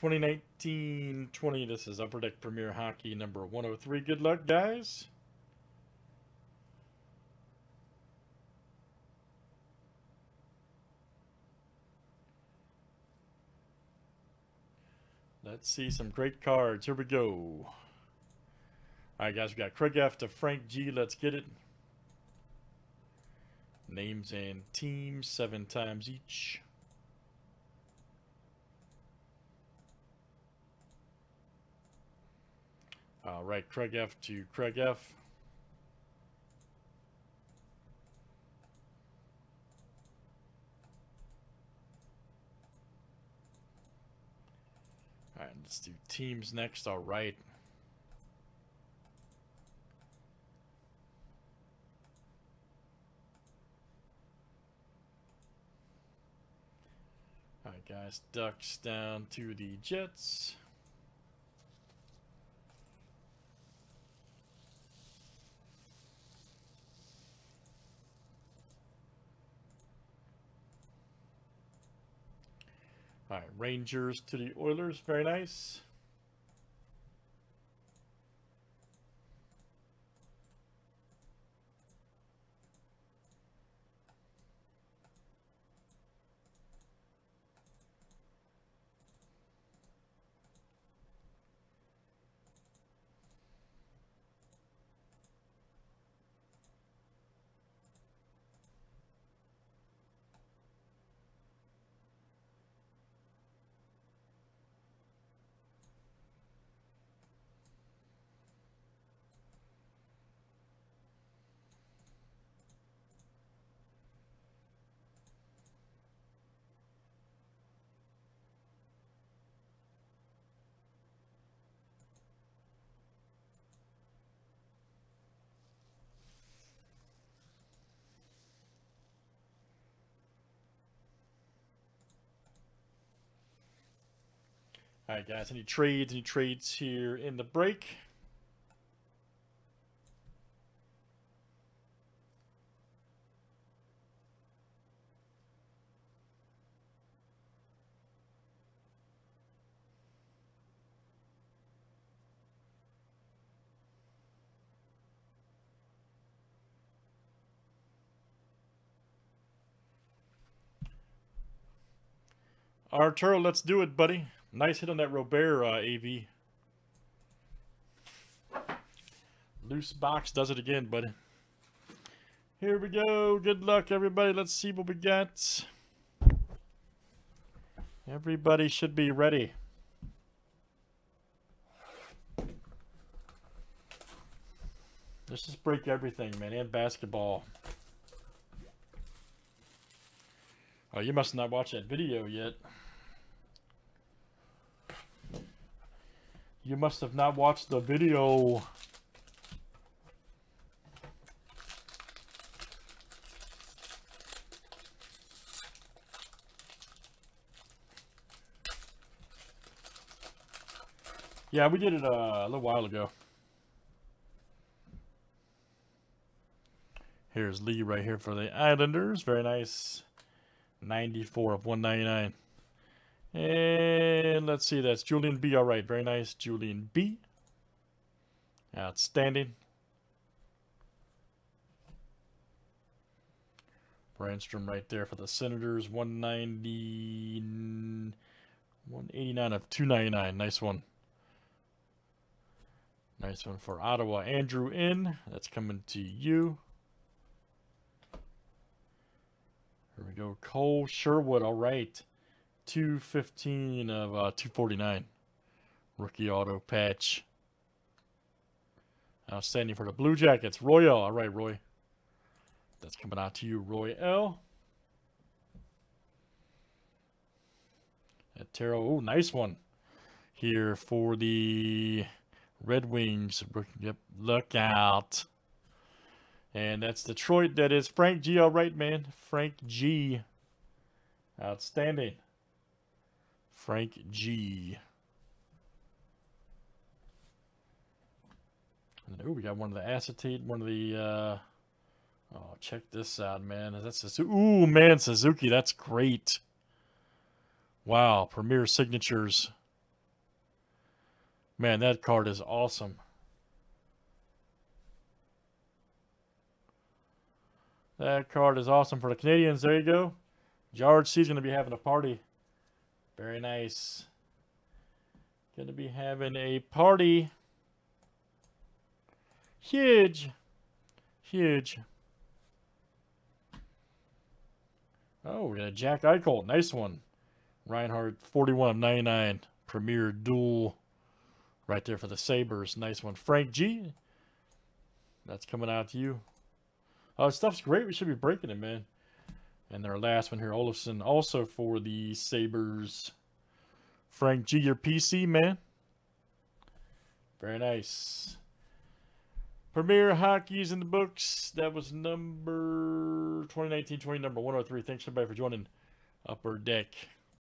2019-20. This is Upper Deck Premier Hockey number 103. Good luck, guys. Let's see some great cards. Here we go. All right, guys. We got Craig F to Frank G. Let's get it. Names and teams 7 times each. All right, Craig F to Craig F. All right, let's do teams next. All right. All right, guys, Ducks down to the Jets. All right, Rangers to the Oilers. Very nice. All right, guys, any trades here in the break? Arturo, let's do it, buddy. Nice hit on that Robert, AV. Loose box does it again, buddy. Here we go. Good luck, everybody. Let's see what we got. Everybody should be ready. Let's just break everything, man, and basketball. Oh, you must not watch that video yet. You must have not watched the video. Yeah, we did it a little while ago. Here's Lee right here for the Islanders. Very nice. 94 of 199. And let's see, that's Julian B. All right, very nice, Julian B. Outstanding. Brandstrom right there for the Senators, 189 of 299. Nice one. Nice one for Ottawa. Andrew N. That's coming to you. Here we go. Cole Sherwood. All right. 215 of 249. Rookie auto patch. Outstanding for the Blue Jackets. Roy L. All right, Roy. That's coming out to you, Roy L. At Taro. Oh, nice one. Here for the Red Wings. Yep, look out. And that's Detroit. That is Frank G. All right, man. Frank G. Outstanding. Frank G. Oh, we got one of the acetate, one of the, oh, check this out, man. That's Suzuki. Ooh, man, Suzuki, that's great. Wow, Premier Signatures. Man, that card is awesome. That card is awesome for the Canadians. There you go. George C's going to be having a party. Very nice. Going to be having a party. Huge. Huge. Oh, we got a Jack Eichel. Nice one. Reinhardt, 41/99. Premier Duel. Right there for the Sabres. Nice one. Frank G. That's coming out to you. Oh, stuff's great. We should be breaking it, man. And their last one here, Olufsen, also for the Sabres. Frank G, your PC, man. Very nice. Premier Hockey's in the books. That was number 2019-20, number 103. Thanks, everybody, for joining Upper Deck.